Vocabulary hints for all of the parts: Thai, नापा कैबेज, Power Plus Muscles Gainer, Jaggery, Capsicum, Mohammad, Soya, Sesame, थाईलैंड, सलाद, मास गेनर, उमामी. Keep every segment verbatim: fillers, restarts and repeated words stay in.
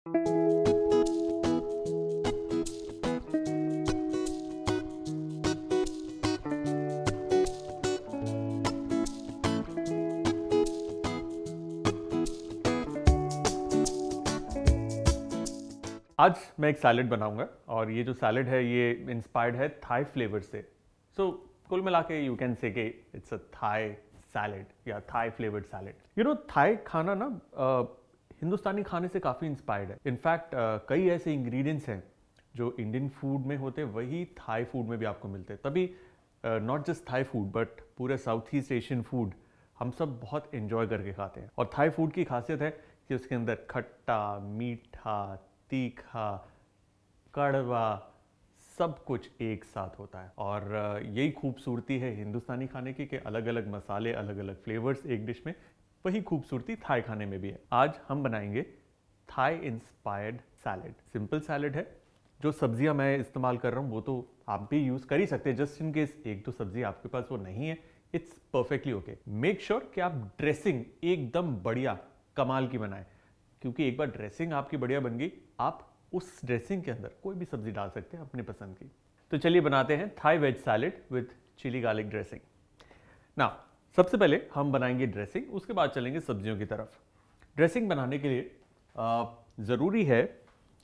आज मैं एक सैलेड बनाऊंगा और ये जो सैलेड है ये इंस्पायर्ड है थाई फ्लेवर से। सो so, कुल मिला के यू कैन से कि इट्स अ थाई सैलेड या Thai flavoured salad. You know Thai खाना ना आ, हिंदुस्तानी खाने से काफ़ी इंस्पायर्ड है। इनफैक्ट कई ऐसे इंग्रेडिएंट्स हैं जो इंडियन फूड में होते वही थाई फूड में भी आपको मिलते हैं। तभी not just Thai food but पूरे साउथ ईस्ट एशियन फूड हम सब बहुत इन्जॉय करके खाते हैं। और थाई फूड की खासियत है कि उसके अंदर खट्टा, मीठा, तीखा, कड़वा सब कुछ एक साथ होता है। और यही खूबसूरती है हिंदुस्तानी खाने की कि अलग अलग मसाले, अलग अलग फ्लेवर्स एक डिश में। वही खूबसूरती थाई खाने में भी है। आज हम बनाएंगे Thai inspired salad. Simple salad है। जो सब्जियां मैं इस्तेमाल कर रहा हूँ वो तो आप भी यूज़ कर ही सकते हैं, जस्ट इन केस एक दो सब्जी आपके पास वो नहीं है, it's perfectly okay. Make sure कि आप ड्रेसिंग एकदम बढ़िया कमाल की बनाएं, क्योंकि एक बार ड्रेसिंग आपकी बढ़िया बन गई आप उस ड्रेसिंग के अंदर कोई भी सब्जी डाल सकते हैं अपनी पसंद की। तो चलिए बनाते हैं Thai veg salad with chilli garlic dressing. ना सबसे पहले हम बनाएंगे ड्रेसिंग, उसके बाद चलेंगे सब्जियों की तरफ। ड्रेसिंग बनाने के लिए ज़रूरी है,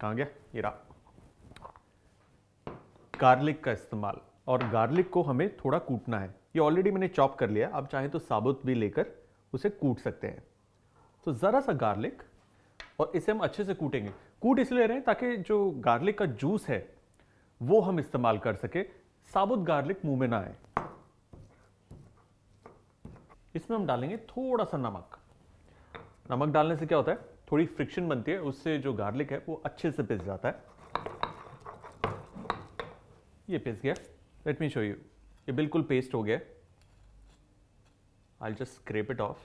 कहाँ गया ये रहा, गार्लिक का इस्तेमाल। और गार्लिक को हमें थोड़ा कूटना है। ये ऑलरेडी मैंने चॉप कर लिया, आप चाहें तो साबुत भी लेकर उसे कूट सकते हैं। तो ज़रा सा गार्लिक, और इसे हम अच्छे से कूटेंगे। कूट इसलिए रहे हैं ताकि जो गार्लिक का जूस है वो हम इस्तेमाल कर सके, साबुत गार्लिक मुंह में ना आए। इसमें हम डालेंगे थोड़ा सा नमक। नमक डालने से क्या होता है, थोड़ी फ्रिक्शन बनती है, उससे जो गार्लिक है वो अच्छे से पिस जाता है। ये पिस गया, लेट मी शो यू। ये बिल्कुल पेस्ट हो गया। I will just scrape it off.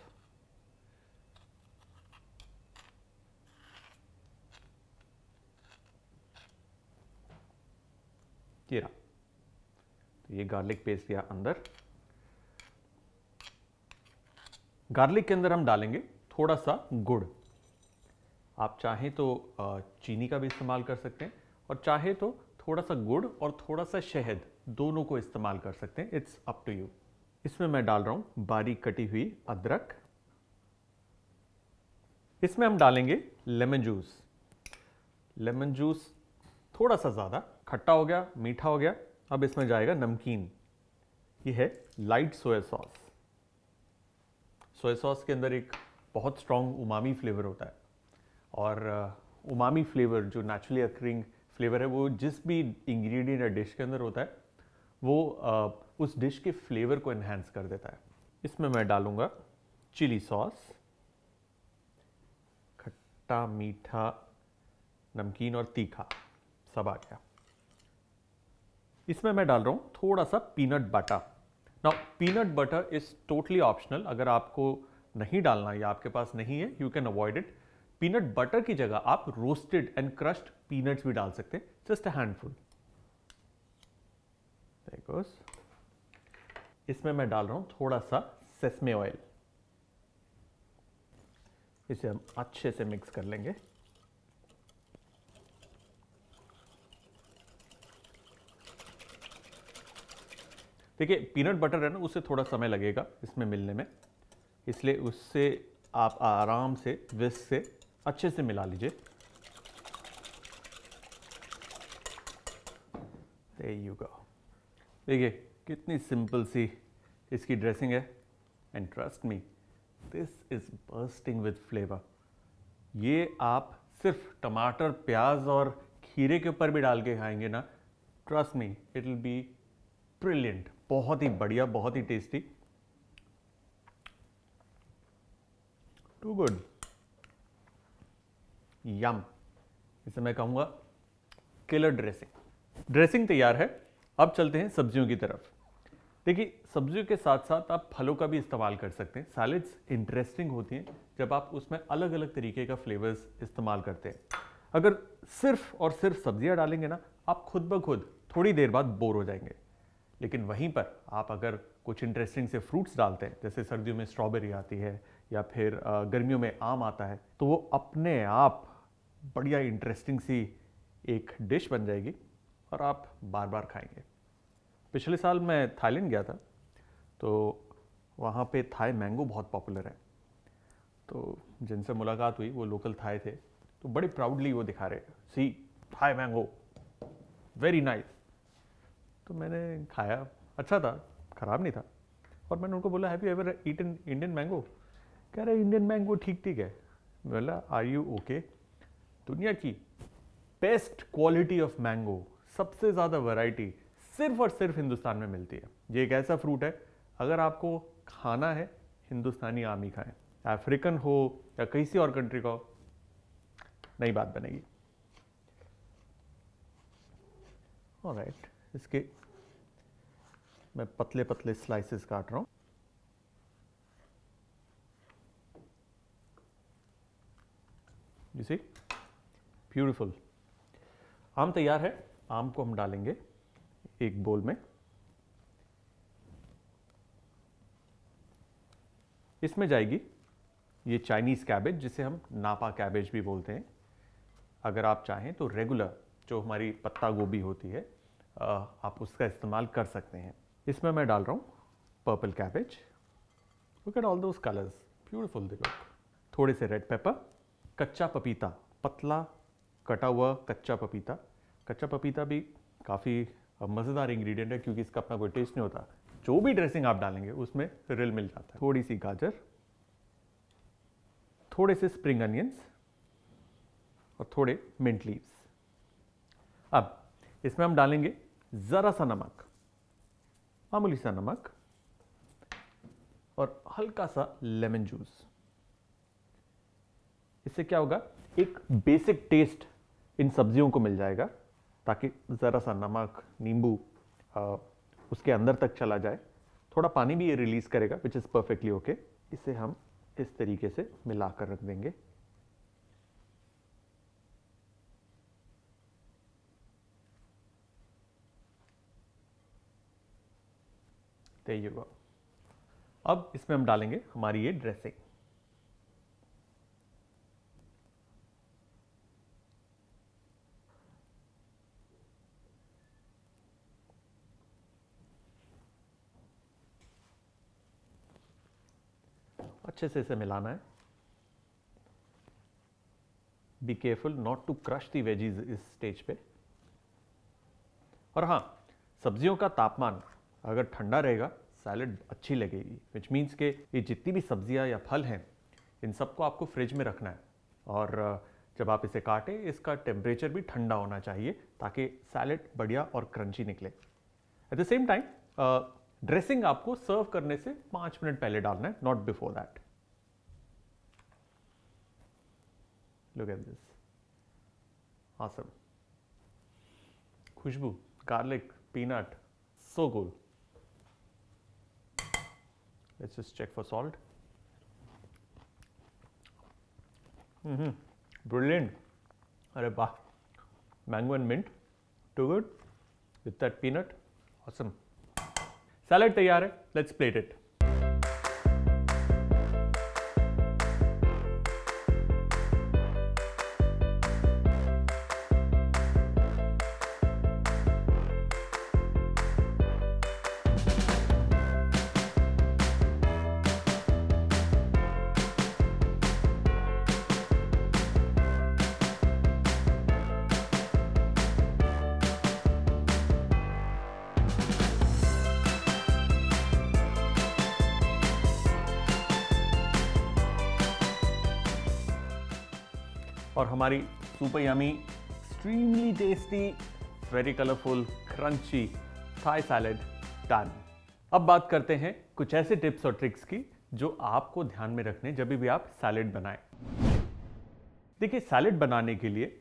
ये रहा, तो ये गार्लिक पेस्ट गया अंदर। गार्लिक के अंदर हम डालेंगे थोड़ा सा गुड़। आप चाहें तो चीनी का भी इस्तेमाल कर सकते हैं, और चाहे तो थोड़ा सा गुड़ और थोड़ा सा शहद, दोनों को इस्तेमाल कर सकते हैं, इट्स अप टू यू। इसमें मैं डाल रहा हूँ बारीक कटी हुई अदरक। इसमें हम डालेंगे लेमन जूस। लेमन जूस थोड़ा सा ज़्यादा खट्टा हो गया, मीठा हो गया। अब इसमें जाएगा नमकीन। ये है light soya sauce. Soya sauce के अंदर एक बहुत स्ट्रॉन्ग उमामी फ्लेवर होता है, और उमामी फ्लेवर जो नेचुरली अकरिंग फ्लेवर है वो जिस भी इंग्रेडिएंट या डिश के अंदर होता है वो उस डिश के फ्लेवर को एनहेंस कर देता है। इसमें मैं डालूंगा चिली सॉस। खट्टा, मीठा, नमकीन और तीखा सब आ गया। इसमें मैं डाल रहा हूँ थोड़ा सा peanut butter. Now peanut butter is totally optional. अगर आपको नहीं डालना या आपके पास नहीं है you can avoid it. Peanut butter की जगह आप रोस्टेड एंड क्रश्ड पीनट्स भी डाल सकते हैं, जस्ट अ हैंडफुल। इसमें मैं डाल रहा हूँ थोड़ा सा सेसमे ऑयल। इसे हम अच्छे से मिक्स कर लेंगे। देखिए पीनट बटर है ना, उससे थोड़ा समय लगेगा इसमें मिलने में, इसलिए उससे आप आराम से विस्क से अच्छे से मिला लीजिए। There you go. देखिए कितनी सिंपल सी इसकी ड्रेसिंग है, and trust me this is bursting with flavour. ये आप सिर्फ टमाटर, प्याज और खीरे के ऊपर भी डाल के खाएंगे ना, trust me it will be brilliant. बहुत ही बढ़िया, बहुत ही टेस्टी, टू गुड, यम। इसे मैं कहूँगा किलर ड्रेसिंग। ड्रेसिंग तैयार है। अब चलते हैं सब्जियों की तरफ। देखिए सब्जियों के साथ साथ आप फलों का भी इस्तेमाल कर सकते हैं। सैलेड्स इंटरेस्टिंग होती हैं जब आप उसमें अलग अलग तरीके का फ्लेवर्स इस्तेमाल करते हैं। अगर सिर्फ और सिर्फ सब्जियाँ डालेंगे ना आप खुद ब खुद थोड़ी देर बाद बोर हो जाएंगे, लेकिन वहीं पर आप अगर कुछ इंटरेस्टिंग से फ्रूट्स डालते हैं, जैसे सर्दियों में स्ट्रॉबेरी आती है या फिर गर्मियों में आम आता है, तो वो अपने आप बढ़िया इंटरेस्टिंग सी एक डिश बन जाएगी और आप बार बार खाएंगे। पिछले साल मैं थाईलैंड गया था तो वहाँ पे थाई मैंगो बहुत पॉपुलर है, तो जिनसे मुलाकात हुई वो लोकल थाई थे, तो बड़े प्राउडली वो दिखा रहे, see Thai mango very nice. तो मैंने खाया, अच्छा था, ख़राब नहीं था। और मैंने उनको बोला have you ever eaten Indian mango? कह रहे इंडियन मैंगो ठीक ठीक है। मैं बोला आर यू ओके? दुनिया की बेस्ट क्वालिटी ऑफ मैंगो, सबसे ज़्यादा वैरायटी सिर्फ और सिर्फ हिंदुस्तान में मिलती है। ये एक ऐसा फ्रूट है, अगर आपको खाना है हिंदुस्तानी आम ही खाएं, अफ्रीकन हो या किसी और कंट्री का हो, नई बात बनेगी। ऑलराइट, इसके मैं पतले पतले स्लाइसेस काट रहा हूँ। You see, beautiful. आम तैयार है। आम को हम डालेंगे एक बोल में। इसमें जाएगी ये चाइनीज़ कैबेज, जिसे हम नापा कैबेज भी बोलते हैं। अगर आप चाहें तो रेगुलर जो हमारी पत्ता गोभी होती है आप उसका इस्तेमाल कर सकते हैं। इसमें मैं डाल रहा हूँ purple cabbage. Look at all those colours, beautiful they look. थोड़े से रेड पेपर, कच्चा पपीता, पतला कटा हुआ कच्चा पपीता। कच्चा पपीता भी काफ़ी मज़ेदार इंग्रेडिएंट है क्योंकि इसका अपना कोई टेस्ट नहीं होता, जो भी ड्रेसिंग आप डालेंगे उसमें रिल मिल जाता है। थोड़ी सी गाजर, थोड़े से स्प्रिंग अनियंस और थोड़े मिंट लीव्स। अब इसमें हम डालेंगे ज़रा सा नमक, मामूली सा नमक और हल्का सा लेमन जूस। इससे क्या होगा, एक बेसिक टेस्ट इन सब्जियों को मिल जाएगा, ताकि ज़रा सा नमक, नींबू उसके अंदर तक चला जाए। थोड़ा पानी भी ये रिलीज़ करेगा, विच इज़ परफेक्टली ओके। इसे हम इस तरीके से मिलाकर रख देंगे। There you go. अब इसमें हम डालेंगे हमारी ये ड्रेसिंग। अच्छे से इसे मिलाना है। Be careful not to crush the veggies इस स्टेज पे। और हाँ, सब्जियों का तापमान अगर ठंडा रहेगा सैलड अच्छी लगेगी, विच मीन्स के ये जितनी भी सब्जियां या फल हैं इन सबको आपको फ्रिज में रखना है, और जब आप इसे काटें इसका टेम्परेचर भी ठंडा होना चाहिए ताकि सैलड बढ़िया और क्रंची निकले। At the same time dressing आपको सर्व करने से पाँच मिनट पहले डालना है, not before that. Look at this, awesome. खुशबू, garlic, peanut, so good. Let's just check for salt. Mm-hmm. Brilliant. अरे वाह, mango and mint, too good. With that peanut, awesome. Salad तैयार है, let's plate it. और हमारी super yummy, extremely tasty, very colourful, crunchy Thai salad done. अब बात करते हैं कुछ ऐसे टिप्स और ट्रिक्स की जो आपको ध्यान में रखने जब भी आप सैलेड बनाएं। देखिए, सैलेड बनाने के लिए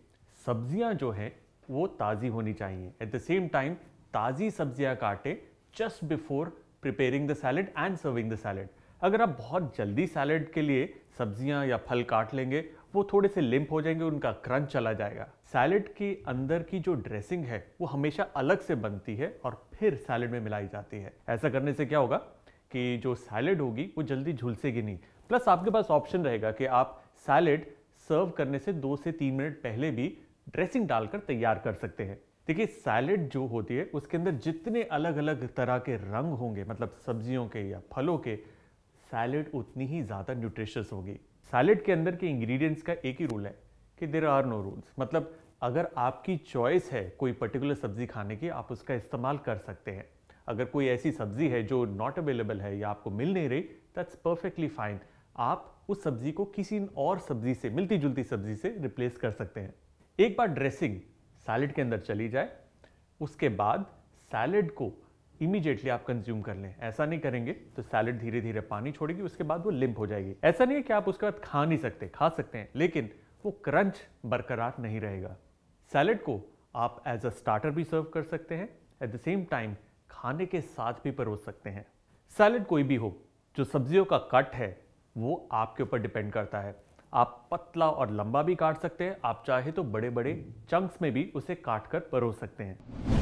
सब्जियां जो हैं वो ताज़ी होनी चाहिए। एट द सेम टाइम ताज़ी सब्जियां काटें just before preparing the salad and serving the salad. अगर आप बहुत जल्दी सैलेड के लिए सब्जियां या फल काट लेंगे वो थोड़े से लिम्प हो जाएंगे, उनका क्रंच चला जाएगा। सैलेड के अंदर की जो ड्रेसिंग है वो हमेशा अलग से बनती है और फिर सैलेड में मिलाई जाती है। ऐसा करने से क्या होगा कि जो सैलेड होगी वो जल्दी झुलसेगी नहीं। प्लस आपके पास ऑप्शन रहेगा कि आप सैलेड सर्व करने से दो से तीन मिनट पहले भी ड्रेसिंग डालकर तैयार कर सकते हैं। देखिए सैलेड जो होती है उसके अंदर जितने अलग अलग तरह के रंग होंगे, मतलब सब्जियों के या फलों के, सैलेड उतनी ही ज़्यादा न्यूट्रिशियस होगी। सैलेड के अंदर के इंग्रेडिएंट्स का एक ही रूल है कि देयर आर नो रूल्स, मतलब अगर आपकी चॉइस है कोई पर्टिकुलर सब्जी खाने की, आप उसका इस्तेमाल कर सकते हैं। अगर कोई ऐसी सब्जी है जो नॉट अवेलेबल है या आपको मिल नहीं रही, दैट्स परफेक्टली फाइन, आप उस सब्जी को किसी और सब्जी से, मिलती जुलती सब्जी से रिप्लेस कर सकते हैं। एक बार ड्रेसिंग सैलेड के अंदर चली जाए, उसके बाद सैलेड को इमीडिएटली आप कंज्यूम कर लें। ऐसा नहीं करेंगे तो सैलेड धीरे धीरे पानी छोड़ेगी, उसके बाद वो लिम्प हो जाएगी। ऐसा नहीं है कि आप उसके बाद खा नहीं सकते, खा सकते हैं, लेकिन वो क्रंच बरकरार नहीं रहेगा। सैलेड को आप एज अ स्टार्टर भी सर्व कर सकते हैं, एट द सेम टाइम खाने के साथ भी परोस सकते हैं। सैलेड कोई भी हो, जो सब्जियों का कट है वो आपके ऊपर डिपेंड करता है। आप पतला और लंबा भी काट सकते हैं, आप चाहे तो बड़े बड़े चंक्स में भी उसे काट कर परोस सकते हैं।